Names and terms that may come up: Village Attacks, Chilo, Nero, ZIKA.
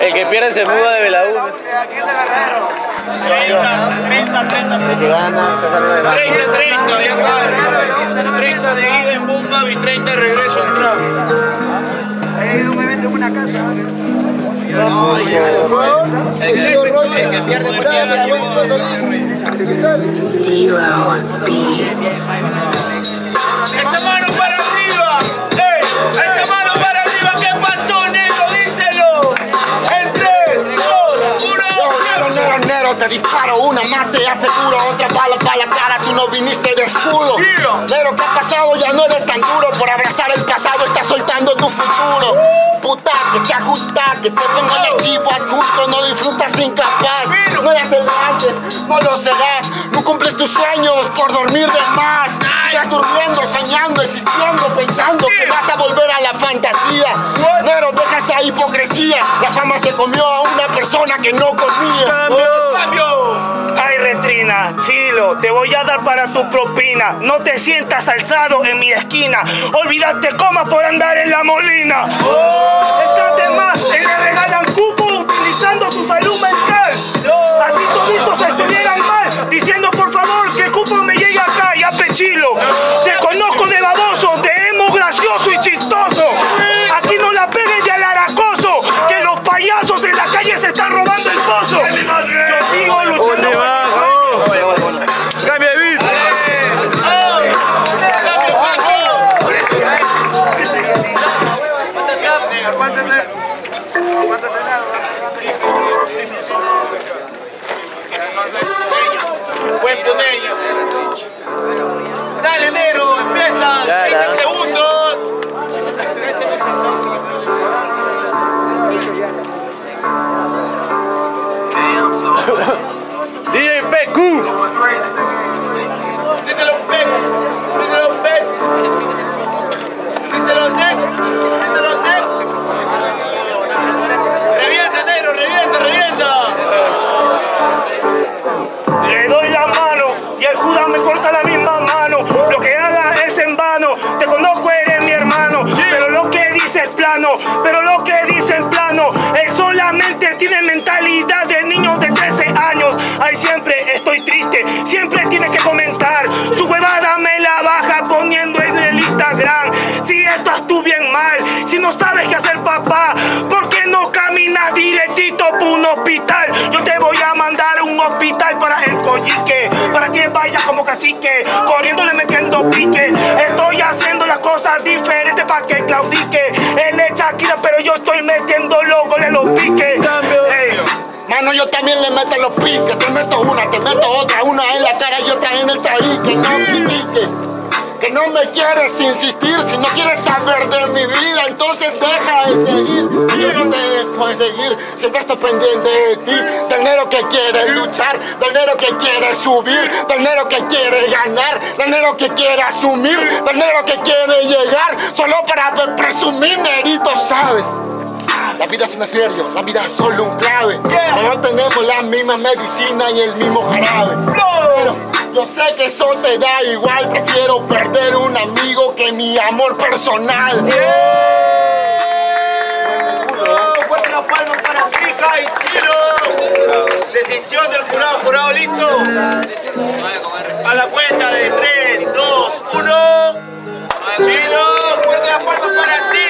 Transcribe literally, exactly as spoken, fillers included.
El que pierde se muda de Belaúna. treinta, treinta, treinta, ya sabes. treinta de ida en Bumba y treinta de regreso en Trap. Ahí no me venden una casa. No, el que pierde por ahí, la vuelta. Te disparo una más, te aseguro otra bala para la cara, tú no viniste de escudo. Yeah. Pero que ha pasado, ya no eres tan duro. Por abrazar el pasado estás soltando tu futuro. Puta que chacuta, que te pongo el archivo al gusto, no disfrutas incapaz. No las elegantes, no lo serás. No cumples tus sueños por dormir de más. Sigas durmiendo, soñando, existiendo, pensando que vas a volver a la fantasía. Pero deja esa hipocresía, la fama se comió a una persona que no comía. Ay, Retrina, Chilo, te voy a dar para tu propina. No te sientas alzado en mi esquina. Olvídate coma por andar en la molina. Oh. Echate más, te le regalan cupo utilizando tu salud mental. Oh. Así toditos estuvieran mal, diciendo por favor que el cupo me llegue acá. Y ape Chilo, oh. Te conozco de baboso, te hemos gracioso y chistoso. Aquí no la peguen y al haracoso, que los payasos en la calle se están robando el pozo. Buen puteño. Dale, Nero, empieza. treinta segundos. D J P Q. Díselo, P Q. Díselo, P Q. Díselo, Nero. Pero lo que dicen plano, él solamente tiene mentalidad de niños de trece años. Ay, siempre estoy triste, siempre tiene que comentar. Su huevada me la baja poniendo en el Instagram. Si estás tú bien mal, si no sabes qué hacer, papá, ¿por qué no caminas directito por un hospital? Yo te voy a mandar a un hospital para el collique, para que vayas como cacique, corriéndole metiendo pique. Estoy haciendo las cosas diferentes para que claudique. Pero yo estoy metiendo los goles, los piques. Hey. Mano, yo también le meto los piques. Te meto una, te meto otra. Una en la cara y otra en el tabique. No critiques, que no me quieres insistir. Si no quieres saber de mi vida, entonces deja de seguir. Yo no te dejo de seguir. Siempre estoy pendiente de ti. Del nero que quiere luchar, del nero que quiere subir, del nero que quiere ganar, del nero que quiere asumir, del nero que quiere llegar. Solo para presumir, nerito, ¿sabes? La vida es un infierno, la vida es solo un clave. No tenemos la misma medicina y el mismo jarabe. Pero yo sé que eso te da igual, prefiero perder un amigo que mi amor personal. Yeah. Oh, fuerte la palma para Zika y Chilo. Decisión del jurado, jurado listo. A la cuenta de tres, dos, uno. Chilo, fuerte la palma para Zika.